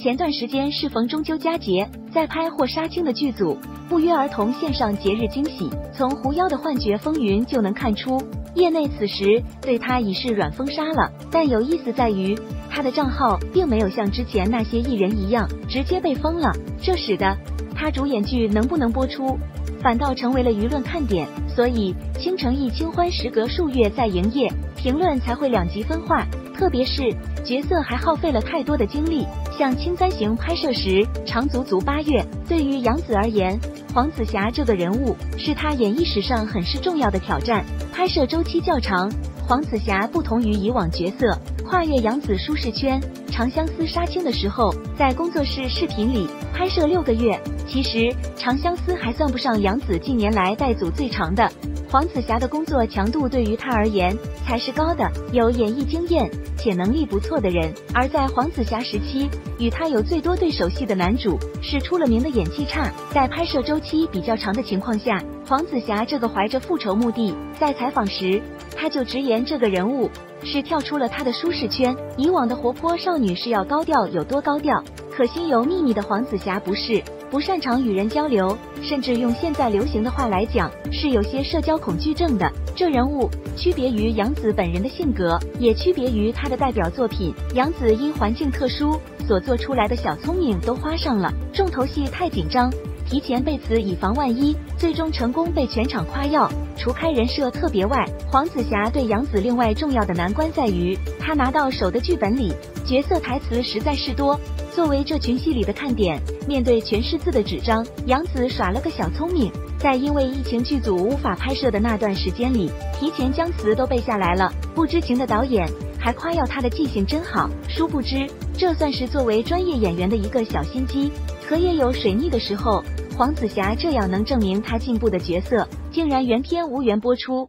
前段时间适逢中秋佳节，在拍或杀青的剧组不约而同献上节日惊喜。从狐妖的幻觉风云就能看出，业内此时对他已是软封杀了。但有意思在于，他的账号并没有像之前那些艺人一样直接被封了，这使得他主演剧能不能播出，反倒成为了舆论看点。所以青城一清欢时隔数月再营业，评论才会两极分化。 特别是角色还耗费了太多的精力，像《青簪行》拍摄时长足8月。对于杨紫而言，黄子霞这个人物是她演艺史上很是重要的挑战。拍摄周期较长，黄子霞不同于以往角色，跨越杨紫舒适圈。长相思杀青的时候，在工作室视频里拍摄6个月。其实长相思还算不上杨紫近年来带组最长的。 黄子霞的工作强度对于她而言才是高的，有演艺经验且能力不错的人。而在黄子霞时期，与她有最多对手戏的男主是出了名的演技差。在拍摄周期比较长的情况下，黄子霞这个怀着复仇目的，在采访时她就直言这个人物是跳出了她的舒适圈。以往的活泼少女是要高调有多高调，可心有秘密的黄子霞不是。 不擅长与人交流，甚至用现在流行的话来讲，是有些社交恐惧症的。这人物区别于杨紫本人的性格，也区别于她的代表作品。杨紫因环境特殊，所做出来的小聪明都花上了，重头戏太紧张，提前背词以防万一，最终成功被全场夸耀。除开人设特别外，黄子霞对杨紫另外重要的难关在于，她拿到手的剧本里角色台词实在是多。 作为这群戏里的看点，面对全是字的纸张，杨紫耍了个小聪明，在因为疫情剧组无法拍摄的那段时间里，提前将词都背下来了。不知情的导演还夸耀她的记性真好，殊不知这算是作为专业演员的一个小心机。可也有水逆的时候，黄子霞这样能证明她进步的角色，竟然原片无缘播出。